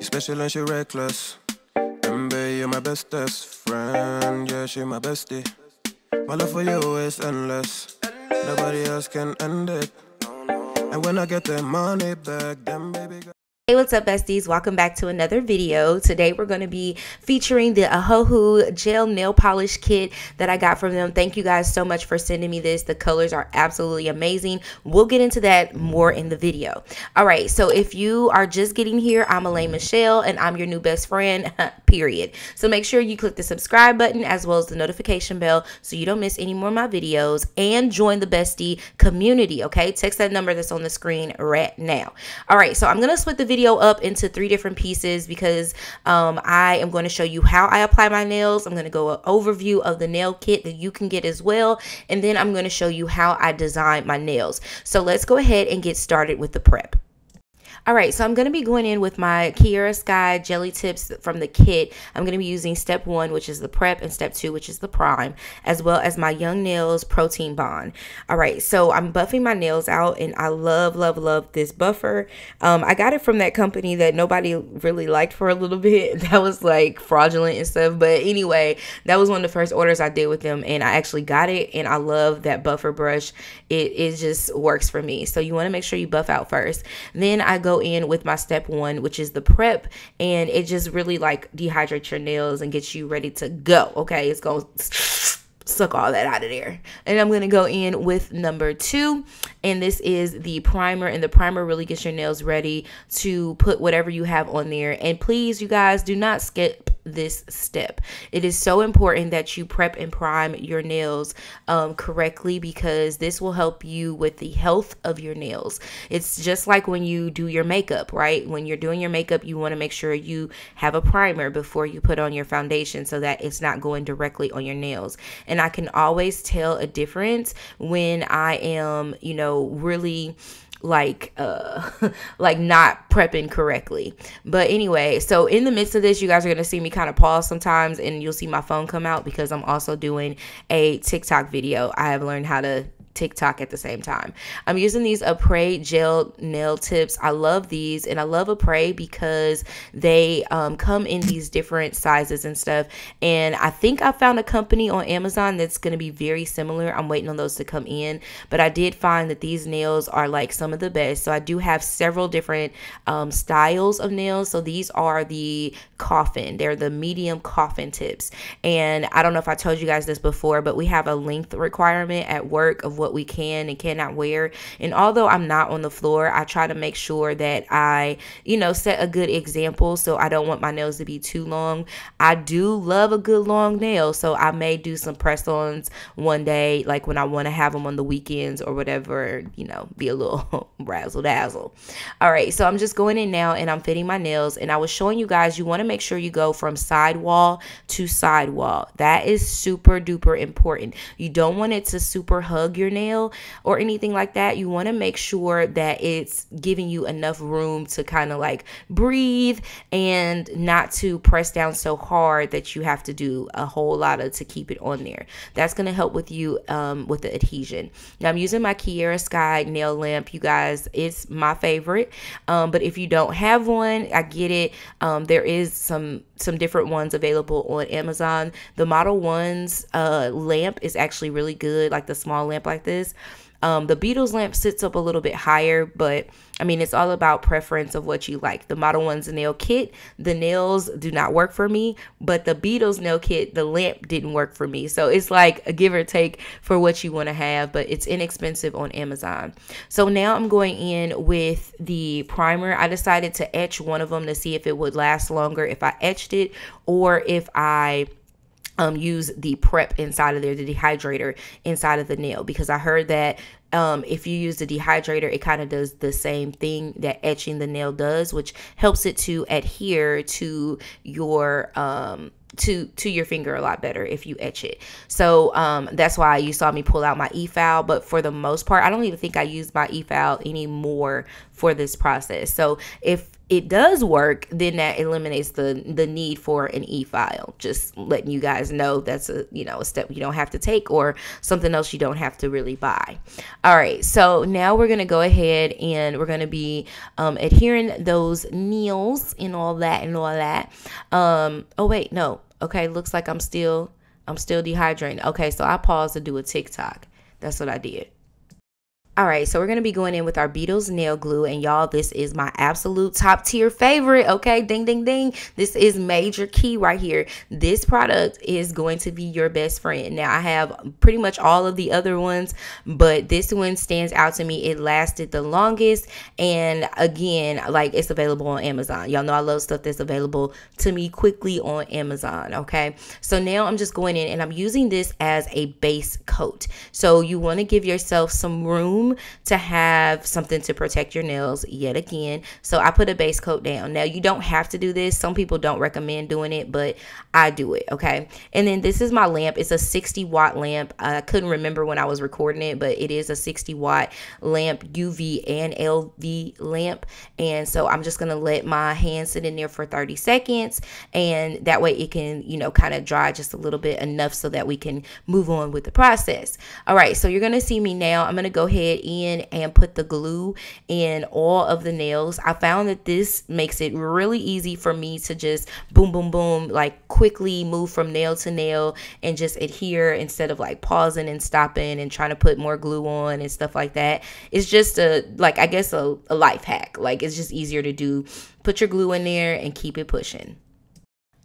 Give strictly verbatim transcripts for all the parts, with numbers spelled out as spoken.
You special and she reckless. Remember, you're my bestest friend. Yeah, she my bestie. My love for you is endless. Nobody else can end it. And when I get the money back, then baby. Hey, what's up, besties? Welcome back to another video. Today we're going to be featuring the Ohuhu gel nail polish kit that I got from them. Thank you guys so much for sending me this. The colors are absolutely amazing. We'll get into that more in the video. All right, so if you are just getting here, I'm Elaine Michelle and I'm your new best friend, period. So make sure you click the subscribe button as well as the notification bell so you don't miss any more of my videos, and join the bestie community, okay? Text that number that's on the screen right now. All right, so I'm going to split the video up into three different pieces because um, I am going to show you how I apply my nails. I'm going to go an overview of the nail kit that you can get as well, and then I'm going to show you how I design my nails. So let's go ahead and get started with the prep. Alright, so I'm going to be going in with my Kiara Sky Jelly Tips from the kit. I'm going to be using step one, which is the prep, and step two, which is the prime, as well as my Young Nails Protein Bond. Alright, so I'm buffing my nails out, and I love, love, love this buffer. Um, I got it from that company that nobody really liked for a little bit. That was like fraudulent and stuff, but anyway, that was one of the first orders I did with them, and I actually got it, and I love that buffer brush. It, it just works for me. So you want to make sure you buff out first. Then I go in with my step one, which is the prep, and it just really like dehydrates your nails and gets you ready to go. Okay, it's gonna suck all that out of there. And I'm gonna go in with number two, and this is the primer, and the primer really gets your nails ready to put whatever you have on there. And please, you guys, do not skip this step. It is so important that you prep and prime your nails um, correctly, because this will help you with the health of your nails. It's just like when you do your makeup, right? When you're doing your makeup, you want to make sure you have a primer before you put on your foundation so that it's not going directly on your nails. And I can always tell a difference when I am, you know, really like uh like not prepping correctly. But anyway, so in the midst of this, you guys are going to see me kind of pause sometimes, and you'll see my phone come out because I'm also doing a TikTok video. I have learned how to TikTok at the same time. I'm using these Apres gel nail tips. I love these, and I love Apres because they um, come in these different sizes and stuff, and I think I found a company on Amazon that's going to be very similar. I'm waiting on those to come in, but I did find that these nails are like some of the best. So I do have several different um, styles of nails. So these are the coffin, they're the medium coffin tips, and I don't know if I told you guys this before, but we have a length requirement at work of what we can and cannot wear. And although I'm not on the floor, I try to make sure that I, you know, set a good example. So I don't want my nails to be too long. I do love a good long nail, so I may do some press-ons one day, like when I want to have them on the weekends or whatever, you know, be a little razzle dazzle. All right, so I'm just going in now and I'm fitting my nails, and I was showing you guys you want to make sure you go from sidewall to sidewall. That is super duper important. You don't want it to super hug your nails nail or anything like that. You want to make sure that it's giving you enough room to kind of like breathe and not to press down so hard that you have to do a whole lot of to keep it on there. That's going to help with you um, with the adhesion. Now I'm using my Kiara Sky nail lamp, you guys. It's my favorite, um, but if you don't have one, I get it. Um, there is some some different ones available on Amazon. The Model One's uh, lamp is actually really good, like the small lamp like this. Um, the Beetles lamp sits up a little bit higher, but I mean, it's all about preference of what you like. The Model One's nail kit, the nails do not work for me, but the Beetles nail kit, the lamp didn't work for me. So it's like a give or take for what you want to have, but it's inexpensive on Amazon. So now I'm going in with the primer. I decided to etch one of them to see if it would last longer if I etched it, or if I Um, use the prep inside of there, the dehydrator inside of the nail, because I heard that um, if you use the dehydrator, it kind of does the same thing that etching the nail does, which helps it to adhere to your um, to to your finger a lot better if you etch it. So um, that's why you saw me pull out my e-file, but for the most part, I don't even think I used my e-file anymore for this process. So if it does work, then that eliminates the the need for an e-file. Just letting you guys know that's a you know a step you don't have to take, or something else you don't have to really buy. All right, so now we're gonna go ahead and we're gonna be um, adhering those nails and all that and all that. Um, oh wait, no. Okay, looks like I'm still I'm still dehydrating. Okay, so I paused to do a TikTok. That's what I did. All right, so we're going to be going in with our Beetles nail glue. And y'all, this is my absolute top tier favorite. Okay, ding, ding, ding. This is major key right here. This product is going to be your best friend. Now, I have pretty much all of the other ones, but this one stands out to me. It lasted the longest. And again, like, it's available on Amazon. Y'all know I love stuff that's available to me quickly on Amazon. Okay, so now I'm just going in and I'm using this as a base coat. So you want to give yourself some room to have something to protect your nails yet again. So I put a base coat down. Now, you don't have to do this. Some people don't recommend doing it, but I do it. Okay. And then this is my lamp. It's a sixty watt lamp. I couldn't remember when I was recording it, but it is a sixty watt lamp, U V and L V lamp. And so I'm just going to let my hand sit in there for thirty seconds. And that way it can, you know, kind of dry just a little bit, enough so that we can move on with the process. All right. So you're going to see me now. I'm going to go ahead in and put the glue in all of the nails. I found that this makes it really easy for me to just boom, boom, boom, like quickly move from nail to nail and just adhere, instead of like pausing and stopping and trying to put more glue on and stuff like that. It's just a, like, I guess a, a life hack. Like, it's just easier to do. Put your glue in there and keep it pushing.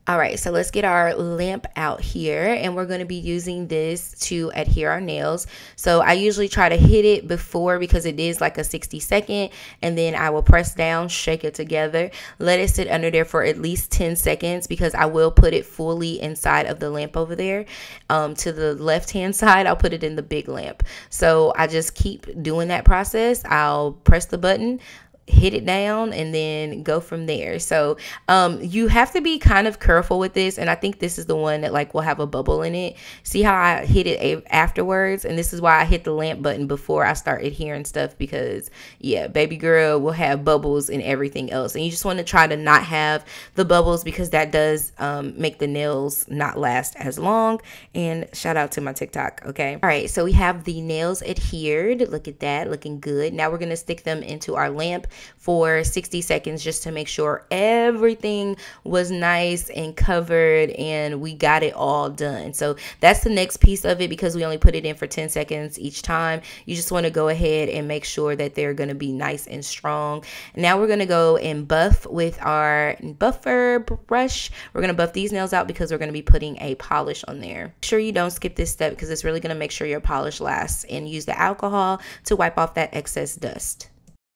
All right, so let's get our lamp out here, and we're going to be using this to adhere our nails. So I usually try to hit it before, because it is like a sixty second, and then I will press down, shake it together, let it sit under there for at least ten seconds, because I will put it fully inside of the lamp over there. Um, to the left hand side, I'll put it in the big lamp. So I just keep doing that process. I'll press the button, hit it down, and then go from there. So um you have to be kind of careful with this, and I think this is the one that like will have a bubble in it. See how I hit it afterwards? And this is why I hit the lamp button before I start adhering stuff, because yeah, baby girl will have bubbles and everything else, and you just want to try to not have the bubbles, because that does um make the nails not last as long. And shout out to my TikTok. Okay, all right, so we have the nails adhered. Look at that, looking good. Now we're going to stick them into our lamp for sixty seconds, just to make sure everything was nice and covered and we got it all done. So that's the next piece of it, because we only put it in for ten seconds each time. You just want to go ahead and make sure that they're going to be nice and strong. Now we're going to go and buff with our buffer brush. We're going to buff these nails out, because we're going to be putting a polish on there. Make sure you don't skip this step, because it's really going to make sure your polish lasts, and use the alcohol to wipe off that excess dust.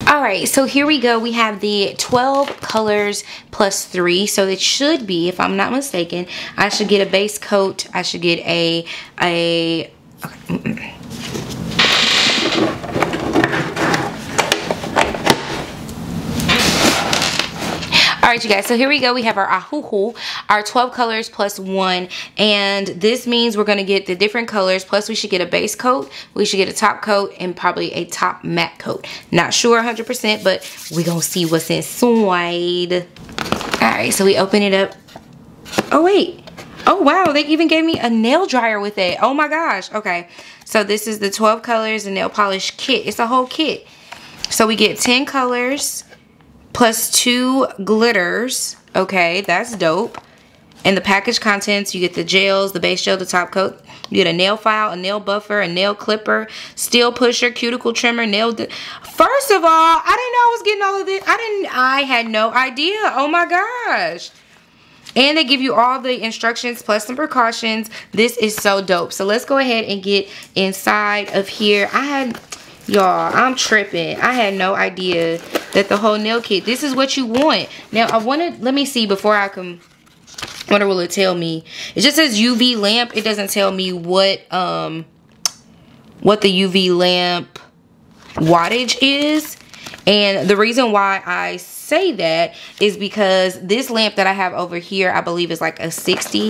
All right, so here we go. We have the twelve colors plus three. So it should be, if I'm not mistaken, I should get a base coat. I should get a, a, okay. All right, you guys, so here we go. We have our Ohuhu, our twelve colors plus one, and this means we're going to get the different colors, plus we should get a base coat, we should get a top coat, and probably a top matte coat. Not sure one hundred percent, but we're going to see what's inside. All right, so we open it up. Oh, wait. Oh, wow, they even gave me a nail dryer with it. Oh, my gosh. Okay, so this is the twelve colors and nail polish kit. It's a whole kit. So we get ten colors. Plus two glitters. Okay, that's dope. And the package contents, you get the gels, the base gel, the top coat. You get a nail file, a nail buffer, a nail clipper, steel pusher, cuticle trimmer, nail... First of all, I didn't know I was getting all of this. I didn't... I had no idea. Oh my gosh. And they give you all the instructions plus some precautions. This is so dope. So let's go ahead and get inside of here. I had... Y'all, I'm tripping. I had no idea that the whole nail kit, this is what you want. Now, I want to, let me see before I can, what will it tell me? It just says U V lamp. It doesn't tell me what, um, what the U V lamp wattage is. And the reason why I say that is because this lamp that I have over here, I believe is like a sixty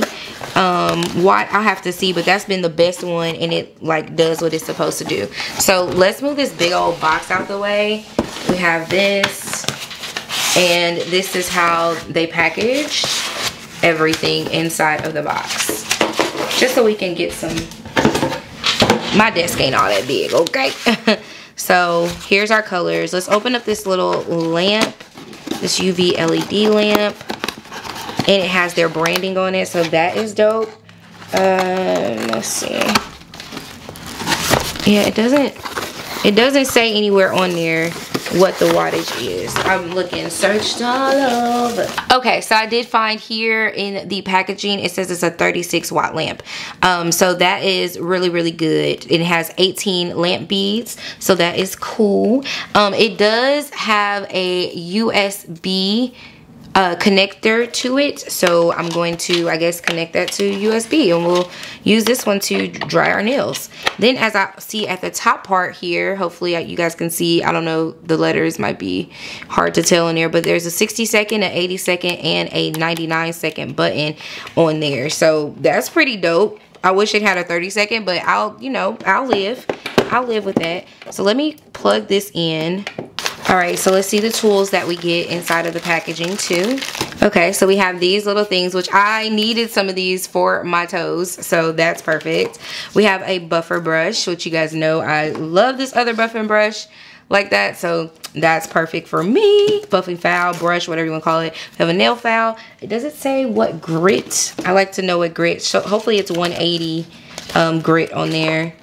watt. I have to see, but that's been the best one, and it like does what it's supposed to do. So let's move this big old box out the way. We have this. And this is how they package everything inside of the box. Just so we can get some. My desk ain't all that big, okay? So here's our colors. Let's open up this little lamp, this U V L E D lamp. And it has their branding on it, so that is dope. Uh, let's see. Yeah, it doesn't it doesn't say anywhere on there what the wattage is. I'm looking, searched all over. Okay, so I did find here in the packaging, it says it's a thirty-six watt lamp. Um, so that is really, really good. It has eighteen lamp beads, so that is cool. Um, it does have a U S B Uh, connector to it, so I'm going to I guess connect that to U S B, and we'll use this one to dry our nails. Then, as I see at the top part here, hopefully you guys can see, I don't know, the letters might be hard to tell in there, but there's a sixty second, an eighty second, and a ninety-nine second button on there, so that's pretty dope. I wish it had a thirty second, but I'll, you know, I'll live I'll live with that. So let me plug this in. Alright, so let's see the tools that we get inside of the packaging too. Okay, so we have these little things, which I needed some of these for my toes, so that's perfect. We have a buffer brush, which you guys know I love this other buffing brush like that, so that's perfect for me. Buffing foul, brush, whatever you want to call it. We have a nail file. It doesn't say what grit. I like to know what grit. So hopefully it's one eighty um, grit on there.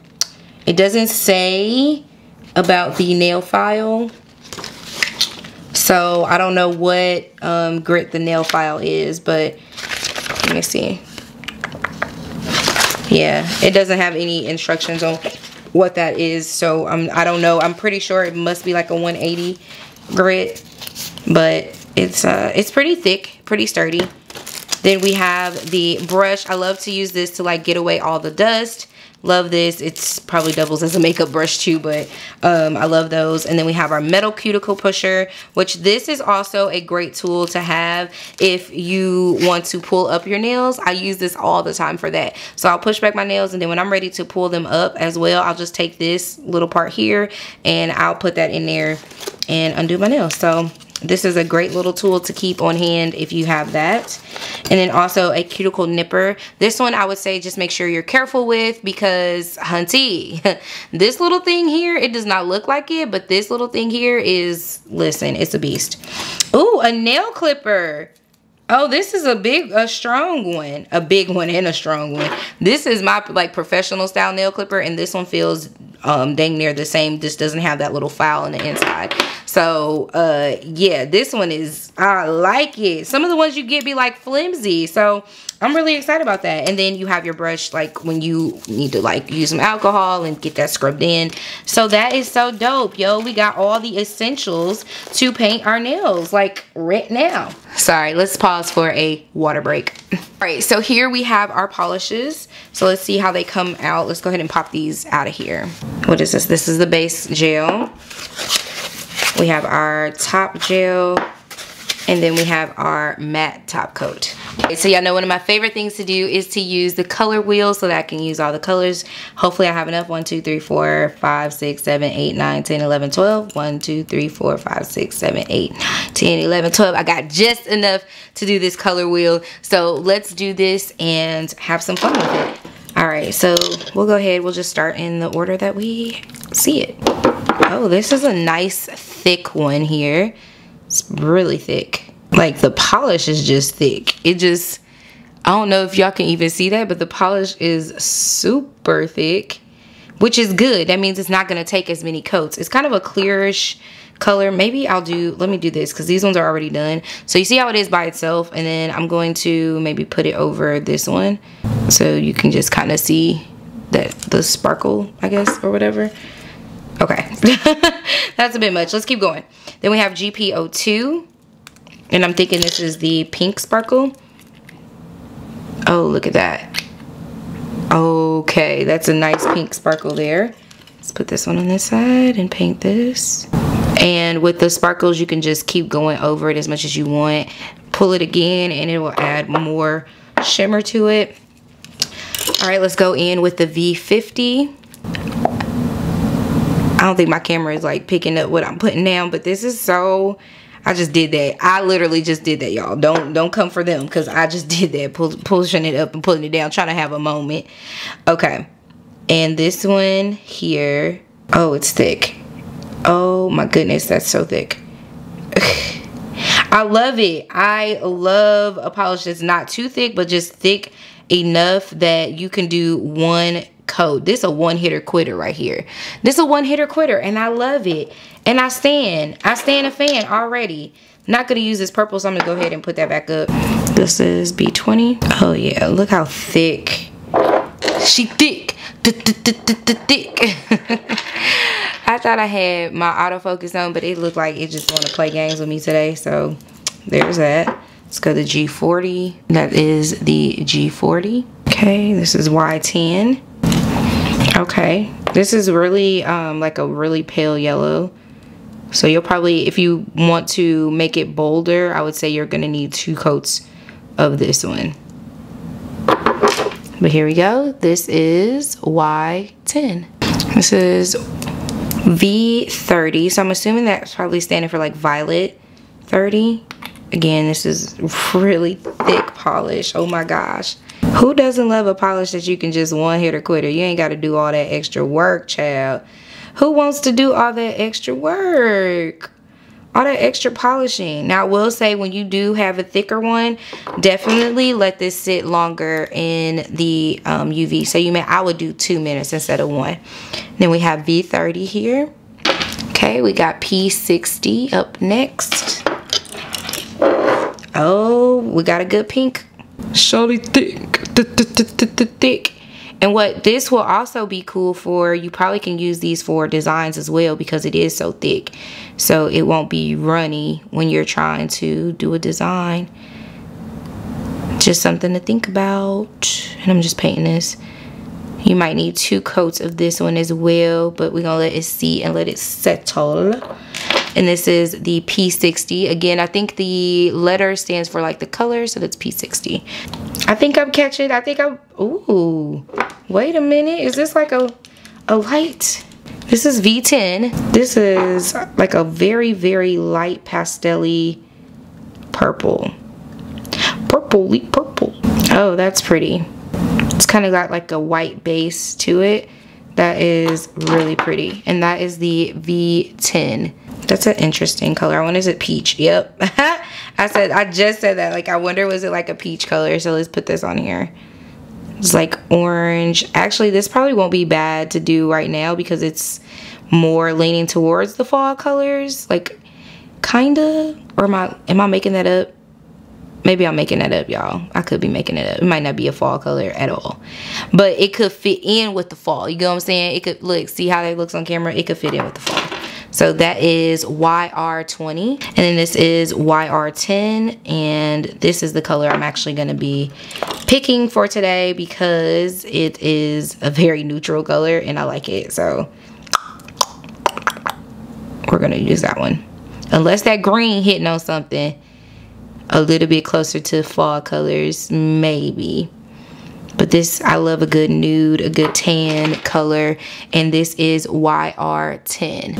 It doesn't say about the nail file. So I don't know what um, grit the nail file is, but let me see. Yeah, it doesn't have any instructions on what that is, so um, I don't know. I'm pretty sure it must be like a one eighty grit, but it's uh, it's pretty thick, pretty sturdy. Then we have the brush. I love to use this to like get away all the dust. Love this. It's probably doubles as a makeup brush too, but um, I love those. And then we have our metal cuticle pusher, which this is also a great tool to have if you want to pull up your nails. I use this all the time for that. So I'll push back my nails, and then when I'm ready to pull them up as well, I'll just take this little part here and I'll put that in there and undo my nails. So this is a great little tool to keep on hand if you have that. And then also a cuticle nipper. This one I would say just make sure you're careful with, because hunty, this little thing here, it does not look like it, but this little thing here is, listen, it's a beast. Ooh, a nail clipper. Oh, this is a big, a strong one. A big one and a strong one. This is my like professional style nail clipper, and this one feels um, dang near the same. This doesn't have that little file on the inside. So, uh, yeah, this one is, I like it. Some of the ones you get be like flimsy. So, I'm really excited about that. And then you have your brush, like when you need to like use some alcohol and get that scrubbed in. So, that is so dope, yo. We got all the essentials to paint our nails, like right now. Sorry, let's pause for a water break. All right, so here we have our polishes. So, let's see how they come out. Let's go ahead and pop these out of here. What is this? This is the base gel. We have our top gel, and then we have our matte top coat. Okay, so y'all know one of my favorite things to do is to use the color wheel so that I can use all the colors. Hopefully I have enough. one, two, three, four, five, six, seven, eight, nine, ten, eleven, twelve. one, two, three, four, five, six, seven, eight, nine, ten, eleven, twelve. I got just enough to do this color wheel. So let's do this and have some fun with it. All right, so we'll go ahead. We'll just start in the order that we see it. Oh, this is a nice thick one here. It's really thick. Like the polish is just thick. It just, I don't know if y'all can even see that, but the polish is super thick, which is good. That means it's not gonna take as many coats. It's kind of a clearish color. Maybe I'll do, let me do this because these ones are already done. So you see how it is by itself, and then I'm going to maybe put it over this one so you can just kind of see that the sparkle, I guess, or whatever. Okay, that's a bit much. Let's keep going. Then we have G P zero two, and I'm thinking this is the pink sparkle. Oh, look at that. Okay, that's a nice pink sparkle there. Let's put this one on this side and paint this. And with the sparkles, you can just keep going over it as much as you want. Pull it again, and it will add more shimmer to it. All right, let's go in with the V fifty. I don't think my camera is like picking up what I'm putting down, but this is so, I just did that. I literally just did that, y'all. Don't don't come for them, because I just did that. Pull, pushing it up and pulling it down, trying to have a moment. Okay. And this one here. Oh, it's thick. Oh my goodness, that's so thick. I love it. I love a polish that's not too thick, but just thick enough that you can do one coat. This is a one-hitter quitter right here. This is a one-hitter quitter, and I love it. And I stand. I stand a fan already. Not going to use this purple, so I'm going to go ahead and put that back up. This is B twenty. Oh, yeah. Look how thick. She thick. Thick. I thought I had my autofocus on, but it looked like it just wanted to play games with me today. So there's that. Let's go to G forty. That is the G forty. Okay, this is Y ten. Okay, this is really um, like a really pale yellow. So you'll probably, if you want to make it bolder, I would say you're gonna need two coats of this one. But here we go. This is Y ten. This is V thirty, so I'm assuming that's probably standing for like violet thirty. Again, this is really thick polish. Oh my gosh, who doesn't love a polish that you can just one hitter quitter? You ain't got to do all that extra work, child. Who wants to do all that extra work, all that extra polishing? Now I will say, when you do have a thicker one, definitely let this sit longer in the um, U V. So you may, I would do two minutes instead of one. Then we have V thirty here. Okay, we got P sixty up next. Oh, we got a good pink. Shorty thick, thick. And what this will also be cool for, you probably can use these for designs as well, because it is so thick. So it won't be runny when you're trying to do a design. Just something to think about. And I'm just painting this. You might need two coats of this one as well, but we're gonna let it see and let it settle. And this is the P sixty. Again, I think the letter stands for like the color, so that's P sixty. I think I'm catching, I think I'm, ooh. Wait a minute, is this like a, a light? This is V ten. This is like a very, very light pastel-y purple. Purpley purple. Oh, that's pretty. It's kind of got like a white base to it. That is really pretty. And that is the V ten. That's an interesting color. I wonder, is it peach? Yep. I said, I just said that. Like, I wonder, was it like a peach color? So let's put this on here. It's like orange. Actually, this probably won't be bad to do right now, because it's more leaning towards the fall colors. Like, kinda. Or am I, am I making that up? Maybe I'm making that up, y'all. I could be making it up. It might not be a fall color at all. But it could fit in with the fall. You know what I'm saying? It could look, see how that looks on camera? It could fit in with the fall. So that is Y R twenty. And then this is Y R ten. And this is the color I'm actually going to be picking for today, because it is a very neutral color and I like it. So we're going to use that one. Unless that green hitting on something a little bit closer to fall colors, maybe. But this, I love a good nude, a good tan color. And this is Y R ten.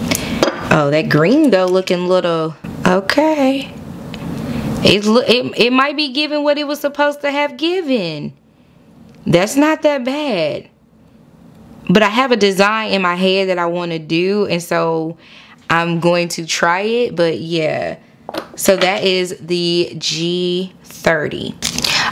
Oh, that green though, looking little, okay. It's, it, it might be giving what it was supposed to have given. That's not that bad. But I have a design in my head that I want to do, and so I'm going to try it, but yeah. So that is the G thirty.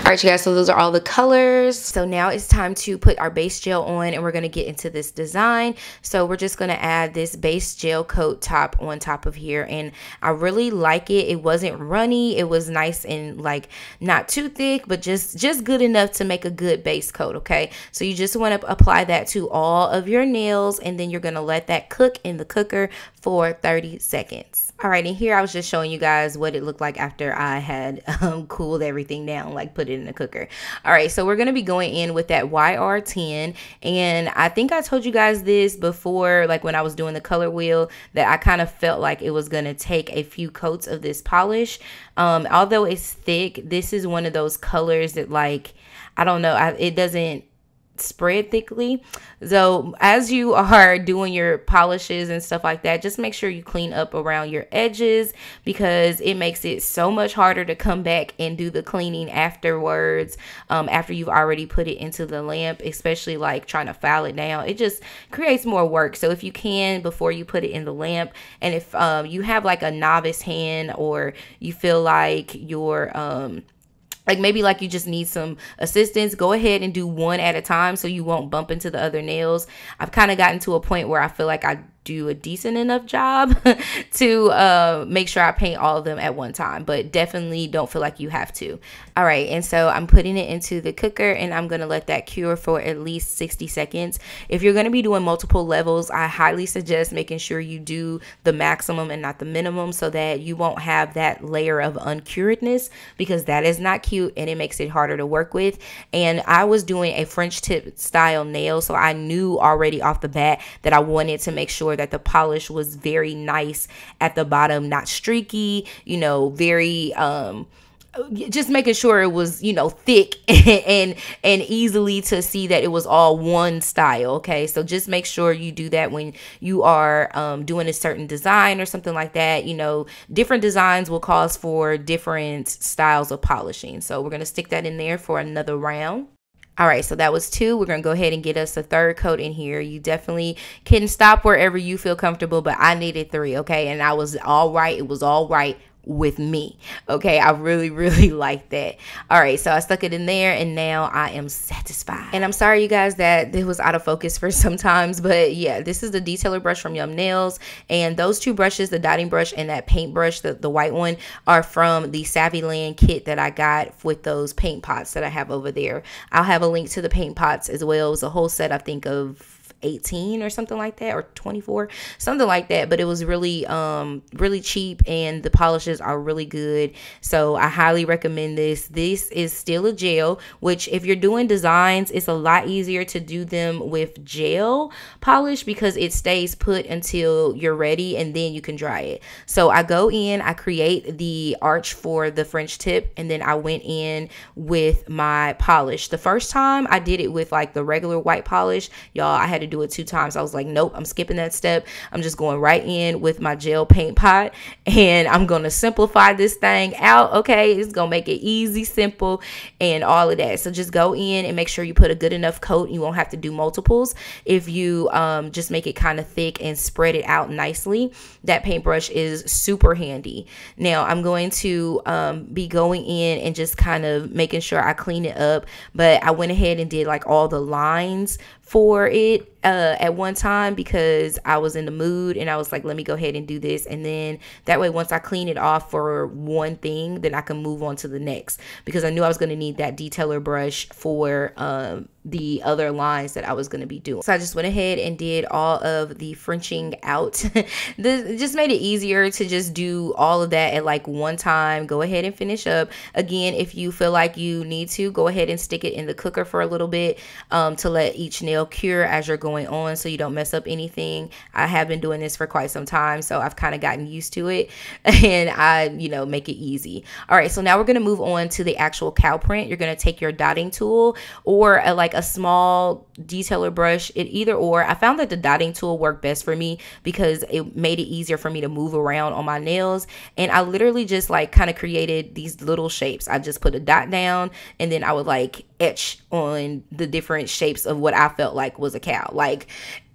All right, you guys, so those are all the colors. So now it's time to put our base gel on, and we're going to get into this design. So we're just going to add this base gel coat top on top of here, and I really like it. It wasn't runny. It was nice and like not too thick, but just just good enough to make a good base coat, okay? So you just want to apply that to all of your nails, and then you're going to let that cook in the cooker for thirty seconds. All right, and here I was just showing you guys what it looked like after I had um, cooled everything down, like put it in the cooker. All right, so we're going to be going in with that Y R ten, and I think I told you guys this before, like when I was doing the color wheel, that I kind of felt like it was going to take a few coats of this polish. Um, although it's thick, this is one of those colors that, like, I don't know, I, it doesn't spray it thickly. So as you are doing your polishes and stuff like that, just make sure you clean up around your edges, because it makes it so much harder to come back and do the cleaning afterwards, um, after you've already put it into the lamp, especially like trying to file it down. It just creates more work. So if you can, before you put it in the lamp, and if um, you have like a novice hand, or you feel like you're um like maybe like you just need some assistance, go ahead and do one at a time so you won't bump into the other nails. I've kind of gotten to a point where I feel like I do a decent enough job to uh, make sure I paint all of them at one time, but definitely don't feel like you have to. All right, and so I'm putting it into the cooker, and I'm gonna let that cure for at least sixty seconds. If you're gonna be doing multiple levels, I highly suggest making sure you do the maximum and not the minimum, so that you won't have that layer of uncuredness, because that is not cute and it makes it harder to work with. And I was doing a French tip style nail, so I knew already off the bat that I wanted to make sure that the polish was very nice at the bottom, not streaky, you know, very um just making sure it was, you know, thick and and easily to see that it was all one style. Okay, so just make sure you do that when you are um, doing a certain design or something like that. You know, different designs will cause for different styles of polishing, so we're going to stick that in there for another round. All right, so that was two. We're going to go ahead and get us a third coat in here. You definitely can stop wherever you feel comfortable, but I needed three, okay? And I was all right. It was all right with me, okay? I really, really like that. All right, so I stuck it in there, and now I am satisfied. And I'm sorry, you guys, that it was out of focus for sometimes, but yeah, this is the detailer brush from Yum Nails, and those two brushes, the dotting brush and that paint brush, the, the white one, are from the Savvyland kit that I got with those paint pots that I have over there. I'll have a link to the paint pots as well. It was a whole set, I think, of eighteen or something like that, or twenty-four, something like that, but it was really um really cheap, and the polishes are really good, so I highly recommend this. This is still a gel, which if you're doing designs, it's a lot easier to do them with gel polish because it stays put until you're ready, and then you can dry it. So I go in, I create the arch for the French tip, and then I went in with my polish. The first time I did it with like the regular white polish, y'all, I had to do it two times. I was like, nope, I'm skipping that step. I'm just going right in with my gel paint pot, and I'm going to simplify this thing out. Okay, it's going to make it easy, simple, and all of that. So just go in and make sure you put a good enough coat. You won't have to do multiples if you um, just make it kind of thick and spread it out nicely. That paintbrush is super handy. Now I'm going to um, be going in and just kind of making sure I clean it up, but I went ahead and did like all the lines for it uh at one time because I was in the mood, and I was like, let me go ahead and do this, and then that way once I clean it off for one thing, then I can move on to the next, because I knew I was going to need that detailer brush for um the other lines that I was going to be doing. So I just went ahead and did all of the Frenching out. This just made it easier to just do all of that at like one time. Go ahead and finish up. Again, if you feel like you need to, go ahead and stick it in the cooker for a little bit um to let each nail cure as you're going on, so you don't mess up anything. I have been doing this for quite some time, so I've kind of gotten used to it, and I, you know, make it easy. All right, so now we're going to move on to the actual cow print. You're going to take your dotting tool or a, like a small detailer brush, it either or. I found that the dotting tool worked best for me because it made it easier for me to move around on my nails, and I literally just like kind of created these little shapes. I just put a dot down, and then I would like etch on the different shapes of what I felt like was a cow, like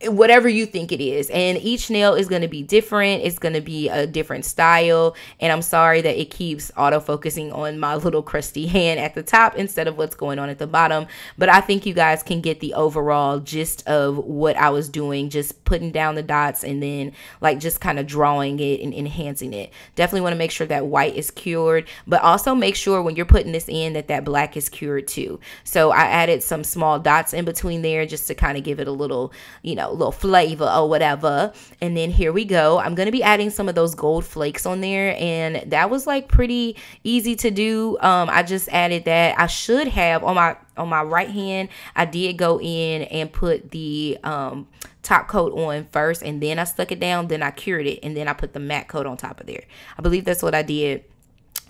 whatever you think it is. And each nail is going to be different. It's going to be a different style, and I'm sorry that it keeps auto focusing on my little crusty hand at the top instead of what's going on at the bottom, but I think you guys can get the overall gist of what I was doing, just putting down the dots and then like just kind of drawing it and enhancing it. Definitely want to make sure that white is cured, but also make sure when you're putting this in that that black is cured too. So I added some small dots in between there just to kind of give it a little, you know, little flavor or whatever. And then here we go. I'm going to be adding some of those gold flakes on there, and that was like pretty easy to do. Um, I just added that. I should have on my on my right hand, I did go in and put the um, top coat on first, and then I stuck it down, then I cured it, and then I put the matte coat on top of there. I believe that's what I did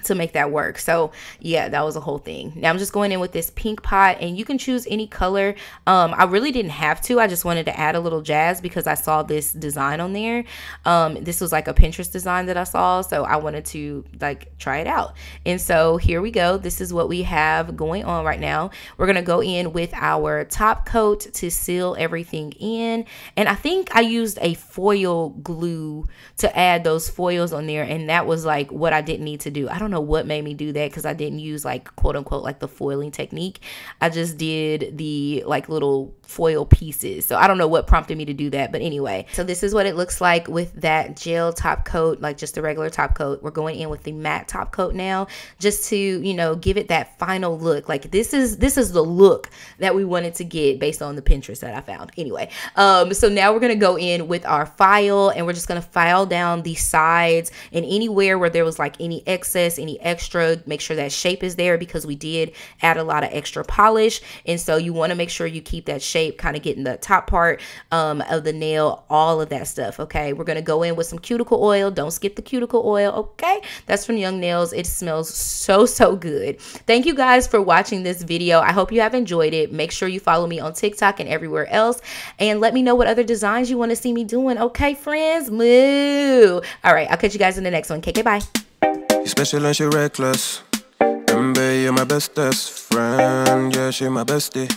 to make that work. So yeah, that was a whole thing. Now I'm just going in with this pink pot, and you can choose any color. Um, I really didn't have to. I just wanted to add a little jazz because I saw this design on there. Um, this was like a Pinterest design that I saw, so I wanted to like try it out. And so here we go. This is what we have going on right now. We're going to go in with our top coat to seal everything in. And I think I used a foil glue to add those foils on there, and that was like what I didn't need to do. I don't know what made me do that because I didn't use like quote unquote like the foiling technique. I just did the like little foil pieces. So I don't know what prompted me to do that, but anyway. So this is what it looks like with that gel top coat, like just a regular top coat. We're going in with the matte top coat now just to, you know, give it that final look. Like this is this is the look that we wanted to get based on the Pinterest that I found. Anyway, um, so now we're gonna go in with our file, and we're just gonna file down the sides and anywhere where there was like any excess, any extra, make sure that shape is there because we did add a lot of extra polish. And so you wanna make sure you keep that shape, kind of getting the top part um, of the nail, all of that stuff, okay? We're gonna go in with some cuticle oil. Don't skip the cuticle oil, okay? That's from Young Nails. It smells so, so good. Thank you guys for watching this video. I hope you have enjoyed it. Make sure you follow me on TikTok and everywhere else, and let me know what other designs you wanna see me doing, okay, friends? Moo! All right, I'll catch you guys in the next one. K K, bye. You special and she reckless. M B, you're my bestest friend. Yeah, she my bestie.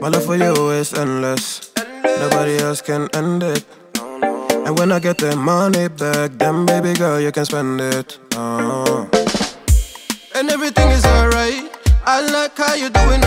My love for you is endless. Nobody else can end it. And when I get the money back, then baby girl, you can spend it. uh-huh. And everything is alright. I like how you're doing.